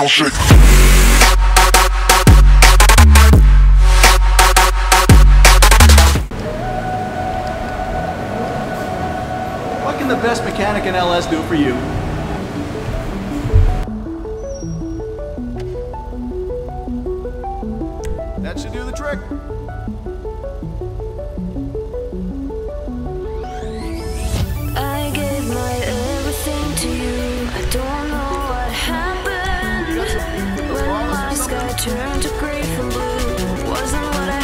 I'll shake. The best mechanic in LS do for you? That should do the trick. I gave my everything to you. I don't know what happened. When my sky turned to gray from blue, wasn't what I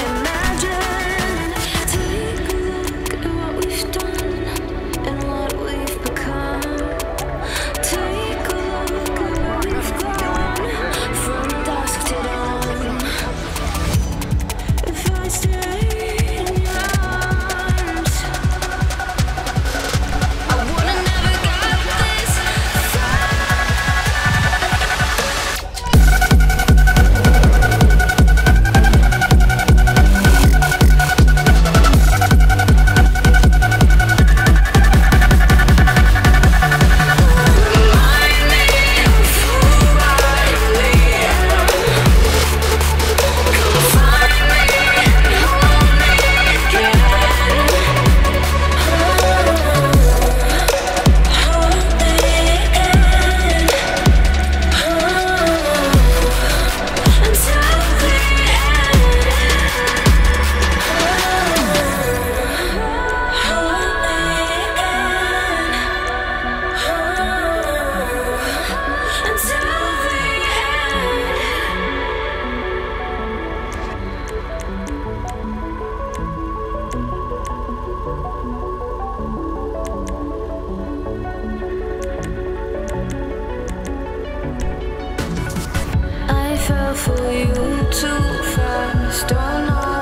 for you too fast, don't know.